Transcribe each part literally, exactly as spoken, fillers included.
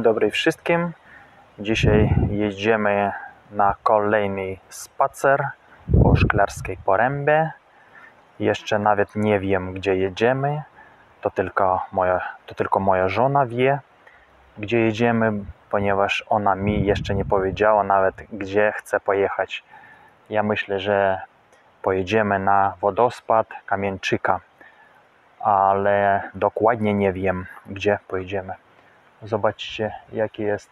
Dzień dobry wszystkim. Dzisiaj jedziemy na kolejny spacer po Szklarskiej Porębie. Jeszcze nawet nie wiem, gdzie jedziemy. To tylko moja, to tylko moja żona wie, gdzie jedziemy, ponieważ ona mi jeszcze nie powiedziała nawet, gdzie chce pojechać. Ja myślę, że pojedziemy na wodospad Kamieńczyka, ale dokładnie nie wiem, gdzie pojedziemy. Zobaczcie, jaki jest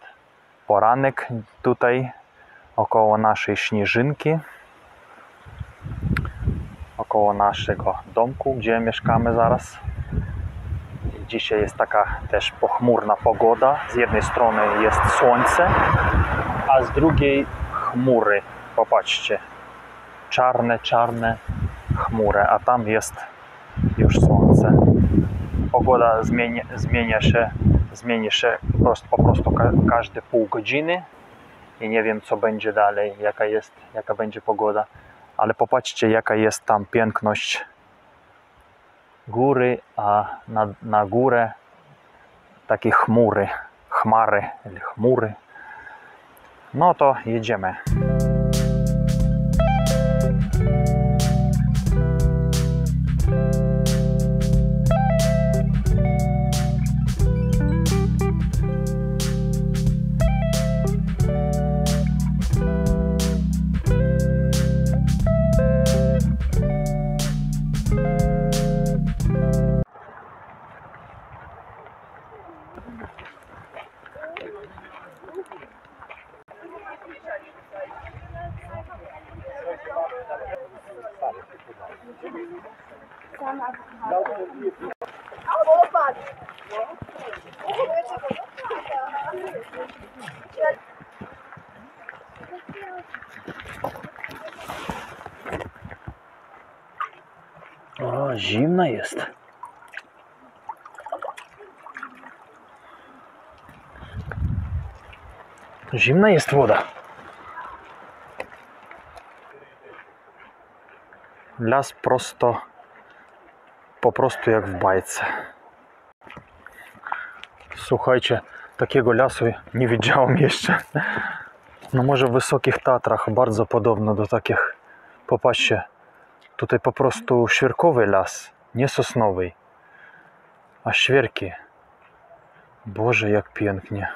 poranek tutaj około naszej śnieżynki, około naszego domku, gdzie mieszkamy zaraz. Dzisiaj jest taka też pochmurna pogoda. Z jednej strony jest słońce, a z drugiej chmury. Popatrzcie, czarne, czarne chmury, a tam jest już słońce. Pogoda zmieni, zmienia się Zmieni się po prostu, po prostu ka każde pół godziny i nie wiem, co będzie dalej, jaka jest, jaka będzie pogoda. Ale popatrzcie, jaka jest tam piękność góry, a na, na górę takie chmury, chmary, chmury. No to jedziemy. O, zimno jest. Zimna jest woda. Las prosto, po prostu jak w bajce. Słuchajcie, takiego lasu nie widziałem jeszcze. No może w Wysokich Tatrach, bardzo podobno do takich. Popatrzcie, tutaj po prostu świerkowy las, nie sosnowy, a świerki. Boże, jak pięknie.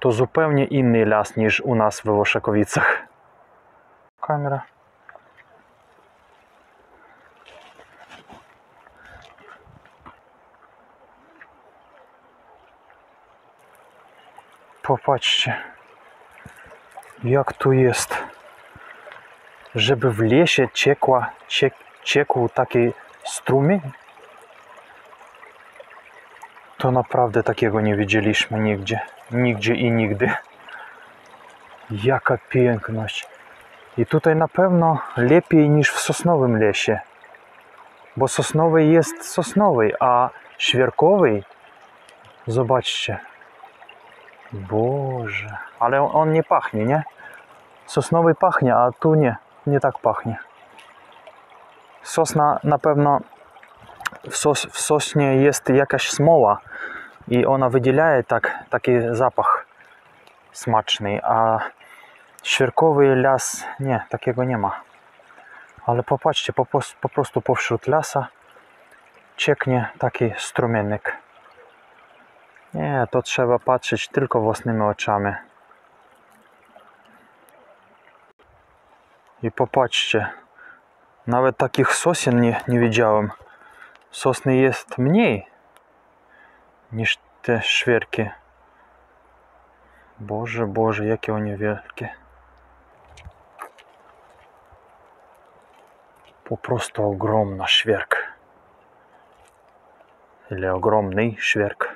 To zupełnie inny las niż u nas w Łoszakowicach. Kamera. Popatrzcie, jak tu jest, żeby w lesie ciekła, ciek, ciekł taki strumień. To naprawdę takiego nie widzieliśmy nigdzie, nigdzie i nigdy. Jaka piękność. I tutaj na pewno lepiej niż w sosnowym lesie, bo sosnowy jest sosnowy, a świerkowy, zobaczcie. Boże, ale on nie pachnie, nie? Sosnowy pachnie, a tu nie, nie tak pachnie. Sosna na pewno, w, sos, w sosnie jest jakaś smoła i ona wydziela tak, taki zapach smaczny, a świerkowy las, nie, takiego nie ma. Ale popatrzcie, po, po prostu pośród lasa cieknie taki strumienek. Nie, to trzeba patrzeć tylko własnymi oczami. I popatrzcie, nawet takich sosien nie, nie widziałem. Sosny jest mniej niż te świerki. Boże, Boże, jakie one wielkie. Po prostu ogromna świerk. Ile ogromny świerk.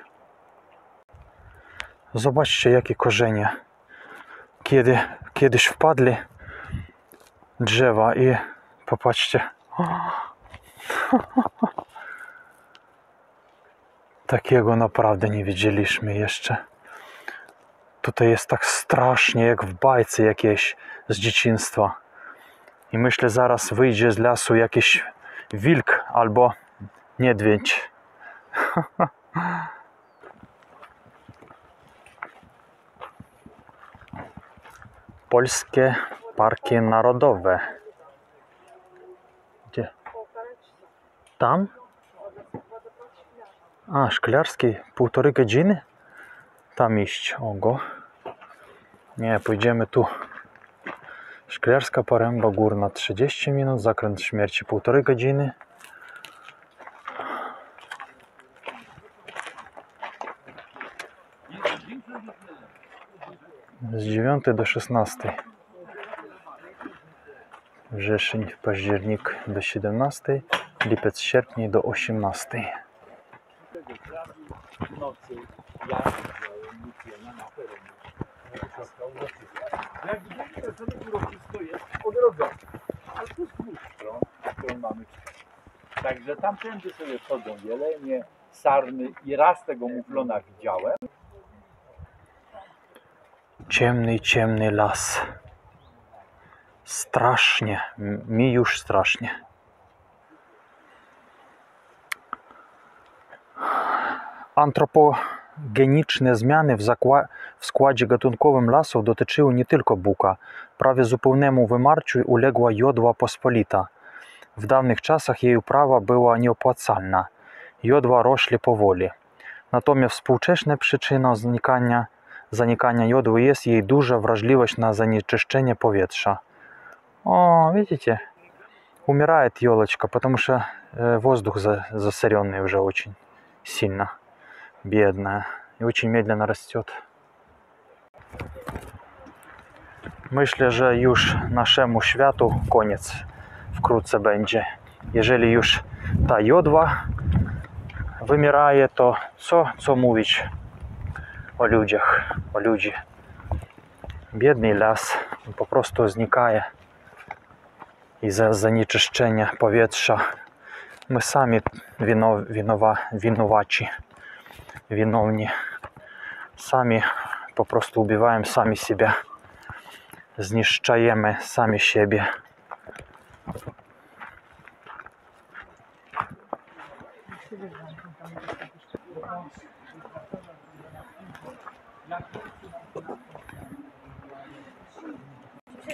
Zobaczcie, jakie korzenie. Kiedy, kiedyś wpadli drzewa i popatrzcie. Takiego naprawdę nie widzieliśmy jeszcze. Tutaj jest tak strasznie, jak w bajce jakiejś z dzieciństwa. I myślę, zaraz wyjdzie z lasu jakiś wilk albo niedźwiedź. Polskie parki narodowe. Gdzie? Tam? A, Szklarski, półtorej godziny? Tam iść, ogo. Nie, pójdziemy tu. Szklarska Poręba Górna trzydzieści minut, zakręt śmierci półtorej godziny. Z dziewiątej do szesnastej. Wrzesień, październik do siedemnastej, lipiec, sierpień do osiemnastej. Jak widzicie, to całe górowisko jest po drodze, ale tu z dwóch stron, którą mamy. Także tamtędy sobie chodzą jelenie, sarny i raz tego muflona widziałem. Ciemny, ciemny las. Strasznie, mi już strasznie. Antropogeniczne zmiany w, w składzie gatunkowym lasów dotyczyły nie tylko buka. Prawie zupełnemu wymarciu uległa jodła pospolita. W dawnych czasach jej uprawa była nieopłacalna. Jodła rośli powoli. Natomiast współczesna przyczyna zanikania, zanikania jodły jest jej duża wrażliwość na zanieczyszczenie powietrza. O, widzicie? Umieraje joleczka, потому что e, воздух za, засоренный уже очень сильно. Biedne i очень медленно растет. Myślę, że już naszemu światu koniec wkrótce będzie. Jeżeli już ta jodła wymieraje, to co, co mówić o ludziach, o ludzi. Biedny las po prostu znikaje i za zanieczyszczenie powietrza. My sami wino, winowa, winowaci. Winowni. Sami po prostu ubijają sami siebie. Zniszczajemy sami siebie.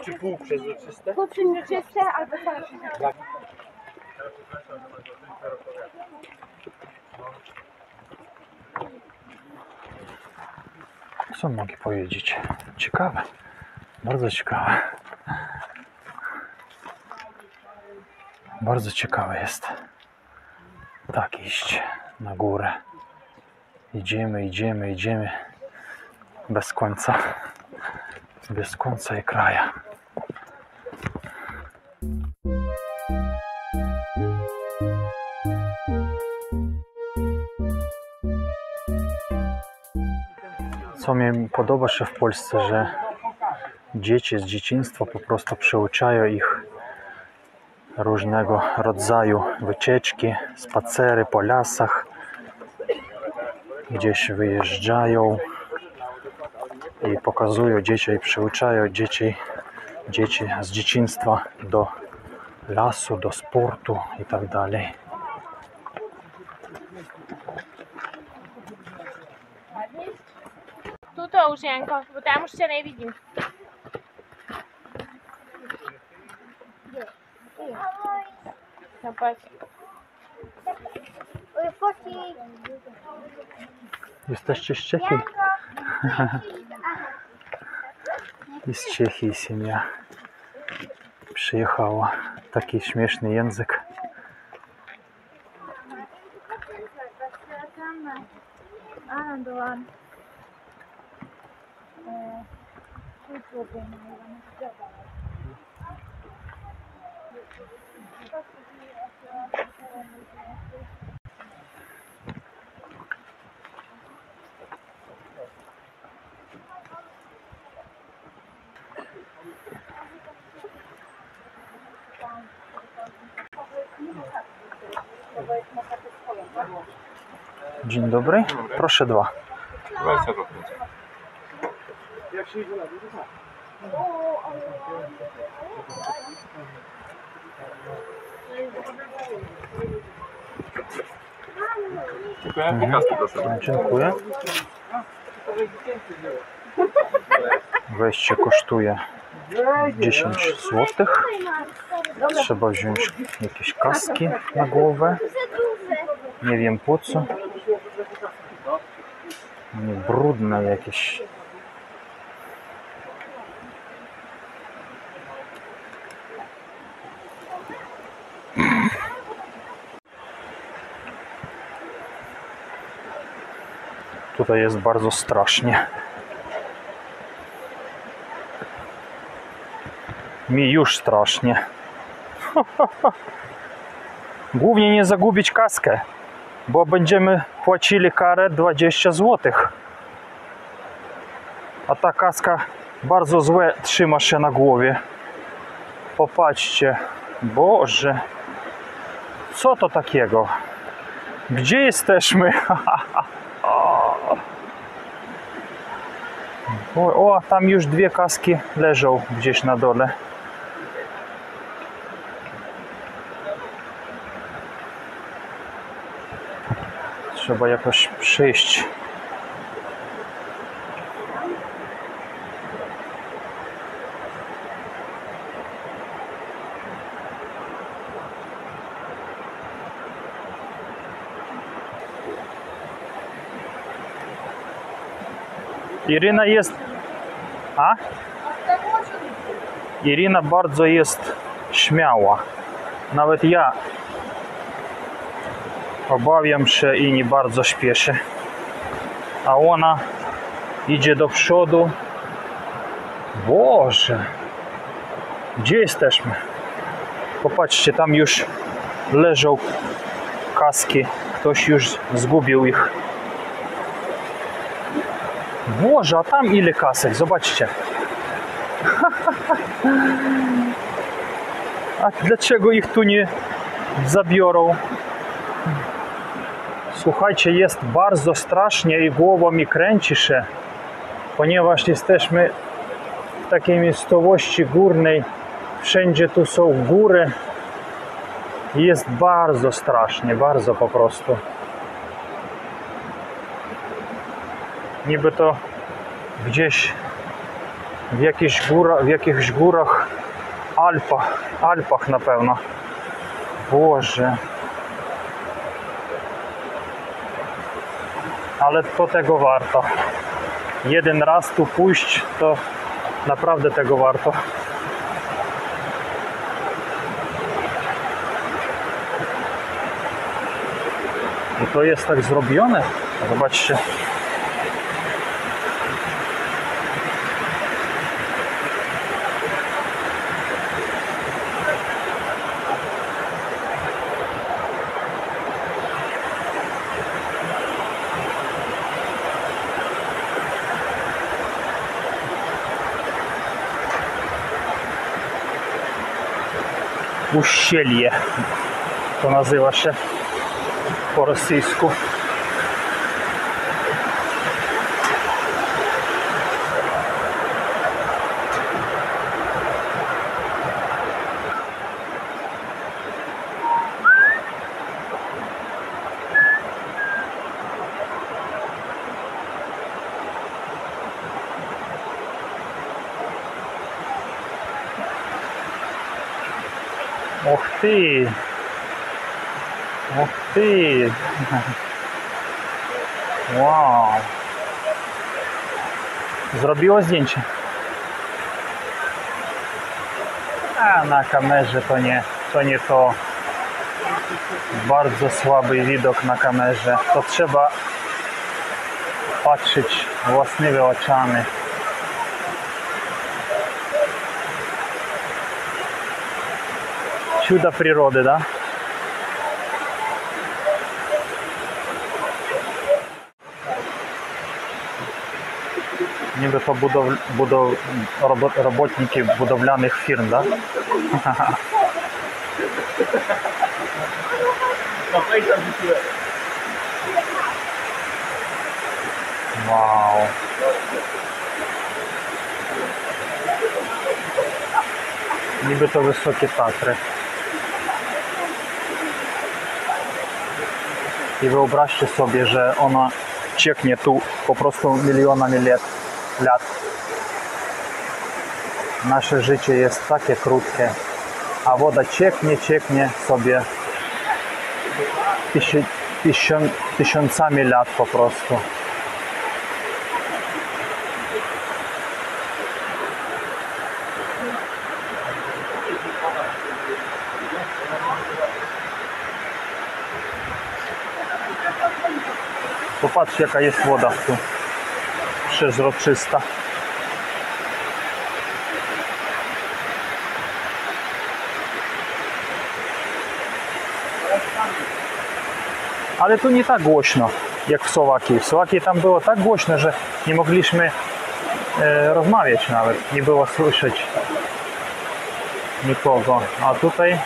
Czy pół przezroczyste? Pół przezroczyste albo cały. Co mogę powiedzieć? Ciekawe, bardzo ciekawe. Bardzo ciekawe jest tak iść na górę. Idziemy, idziemy, idziemy. Bez końca. Bez końca i kraja. Co mi podoba się w Polsce, że dzieci z dzieciństwa po prostu przyuczają ich różnego rodzaju wycieczki, spacery po lasach, gdzieś wyjeżdżają i pokazują dzieci i przyuczają dzieci, dzieci z dzieciństwa do lasu, do sportu i tak dalej. To już Janko, bo tam już się nie widzimy. Jesteście z Czechii? I z Czechii семья przyjechała. Taki śmieszny język. Dzień dobry, proszę dwa. Jak się idzie na dół, to tak. Dziękuję. Mhm. Pokaż to proszę. Dziękuję. Wejście kosztuje dziesięć złotych. Trzeba wziąć jakieś kaski na głowę. Nie wiem po co. Brudne jakieś. Tutaj jest bardzo strasznie. Mi już strasznie. Głównie nie zagubić kaskę, bo będziemy płacili karę dwadzieścia złotych. A ta kaska bardzo złe trzyma się na głowie. Popatrzcie. Boże. Co to takiego? Gdzie jesteśmy? O, o, tam już dwie kaski leżą gdzieś na dole. Trzeba jakoś przyjść. Iryna jest... A? Iryna bardzo jest śmiała. Nawet ja obawiam się i nie bardzo śpieszę. A ona idzie do przodu. Boże! Gdzie jesteśmy? Popatrzcie, tam już leżą kaski. Ktoś już zgubił ich. Boże, a tam ile kasek, zobaczcie. A dlaczego ich tu nie zabiorą? Słuchajcie, jest bardzo strasznie i głowa mi kręci się, ponieważ jesteśmy w takiej miejscowości górnej. Wszędzie tu są góry. Jest bardzo strasznie, bardzo po prostu. Niby to gdzieś w jakichś górach, w jakichś górach Alpach, Alpach na pewno. Boże. Ale to tego warto. Jeden raz tu pójść, to naprawdę tego warto. I to jest tak zrobione. Zobaczcie. Uścielie to nazywa się po rosyjsku. Och ty! Och ty! Wow! Zrobiło zdjęcie? A na kamerze to nie, to nie to. Bardzo słaby widok na kamerze. To trzeba patrzeć własnymi oczami. Чудо природы, да? Ніби то будов... будов... робот... роботники будовляних фірм, да? Вау! Ніби то високі Татри. I wyobraźcie sobie, że ona cieknie tu po prostu milionami lat. lat. Nasze życie jest takie krótkie, a woda cieknie, cieknie sobie tysią, tysią, tysiącami lat po prostu. Popatrz, jaka jest woda tu przezroczysta. Ale tu nie tak głośno jak w Słowakii. W Słowakii tam było tak głośno, że nie mogliśmy e, rozmawiać nawet. Nie było słyszeć nikogo. A tutaj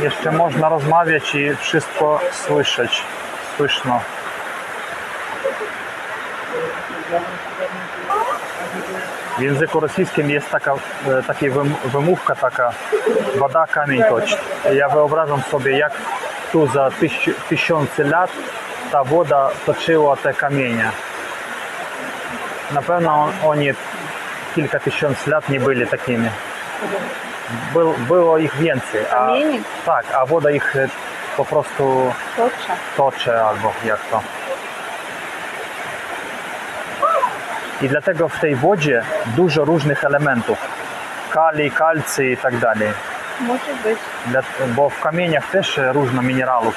jeszcze można rozmawiać i wszystko słyszeć. Słyszno. W języku rosyjskim jest taka, taka wymówka, taka woda kamień toczy. Ja wyobrażam sobie, jak tu za tyś, tysiące lat ta woda toczyła te kamienie. Na pewno oni kilka tysięcy lat nie byli takimi. Był, było ich więcej, a, tak, a woda ich po prostu toczy, toczy albo jak to. I dlatego w tej wodzie dużo różnych elementów. Kali, kalcy i tak dalej. Może być. Dla, bo w kamieniach też różno minerałów.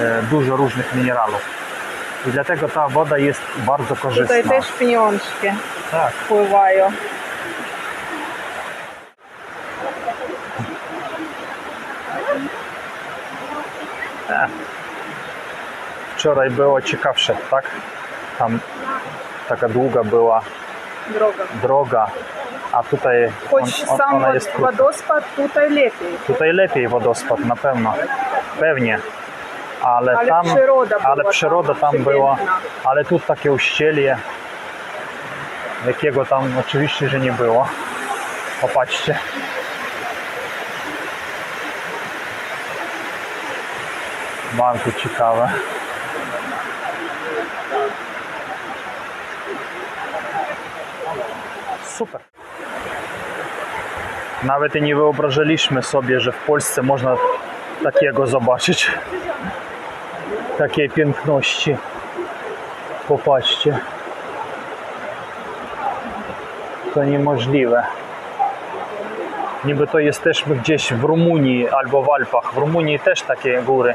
E, dużo różnych minerałów. I dlatego ta woda jest bardzo korzystna. Tutaj też pieniążki tak pływają. E. Wczoraj było ciekawsze, tak? Tam taka długa była droga, droga a tutaj choć on, on, sam ona jest wodospad tutaj lepiej. Tutaj lepiej wodospad, na pewno, pewnie, ale, ale tam, przyroda, ale była przyroda tam, tam była, ale tu takie uścielie, jakiego tam oczywiście, że nie było. Popatrzcie. Bardzo ciekawe. Super. Nawet i nie wyobrażaliśmy sobie, że w Polsce można takiego zobaczyć. Takiej piękności. Popatrzcie. To niemożliwe. Niby to jesteśmy gdzieś w Rumunii albo w Alpach. W Rumunii też takie góry.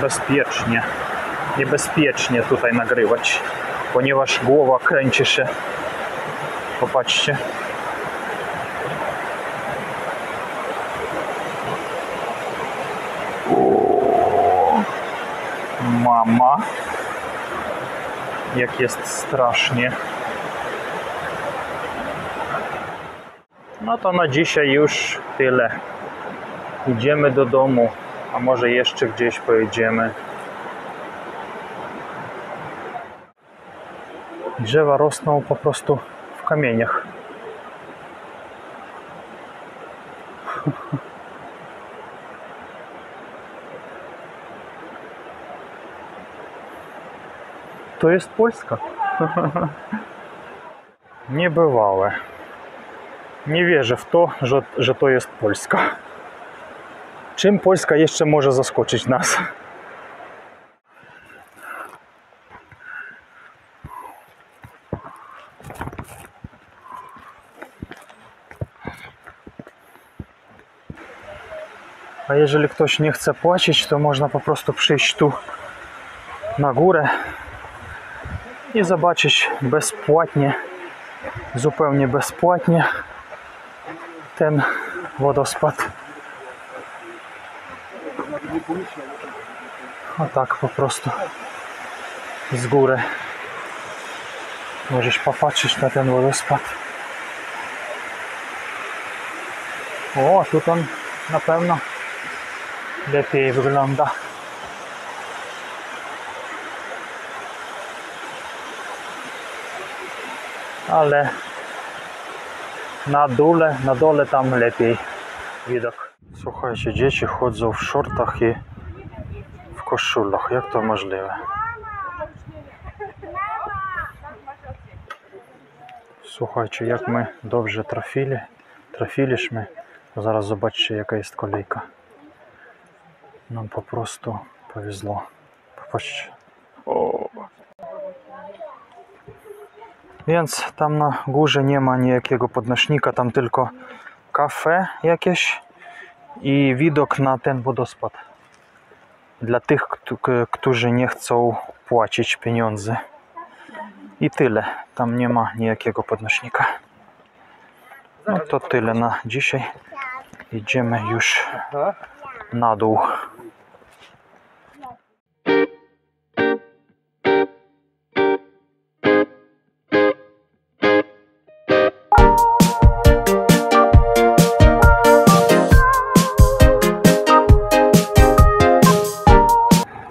Bezpiecznie, niebezpiecznie tutaj nagrywać, ponieważ głowa kręci się. Popatrzcie. O, mama, jak jest strasznie. No to na dzisiaj już tyle. Idziemy do domu. A może jeszcze gdzieś pojedziemy. Drzewa rosną po prostu w kamieniach. To jest Polska. Niebywałe. Nie wierzę w to, że, że to jest Polska. Czym Polska jeszcze może zaskoczyć nas? A jeżeli ktoś nie chce płacić, to można po prostu przyjść tu na górę i zobaczyć bezpłatnie, zupełnie bezpłatnie ten wodospad. A tak po prostu z góry możesz popatrzeć na ten wodospad. O, tu on na pewno lepiej wygląda. Ale na dole, na dole tam lepiej widok. Słuchajcie, dzieci chodzą w shortach i w koszulach. Jak to możliwe? Słuchajcie, jak my dobrze trafili, trafiliśmy. Zaraz zobaczcie, jaka jest kolejka. Nam po prostu powizło. Popatrzcie. O. Więc tam na górze nie ma niejakiego podnośnika, tam tylko kafe jakieś i widok na ten wodospad. Dla tych, którzy nie chcą płacić pieniędzy. I tyle. Tam nie ma niejakiego podnośnika. No to tyle na dzisiaj. Idziemy już na dół.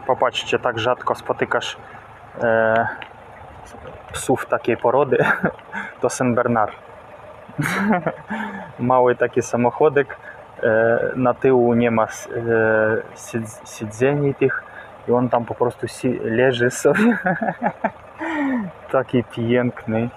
Popatrzcie, tak rzadko spotykasz e, psów takiej porody. To Saint Bernard. Mały taki samochodek. Na tyłu nie ma siedzeni tych i on tam po prostu leży sobie. Taki piękny.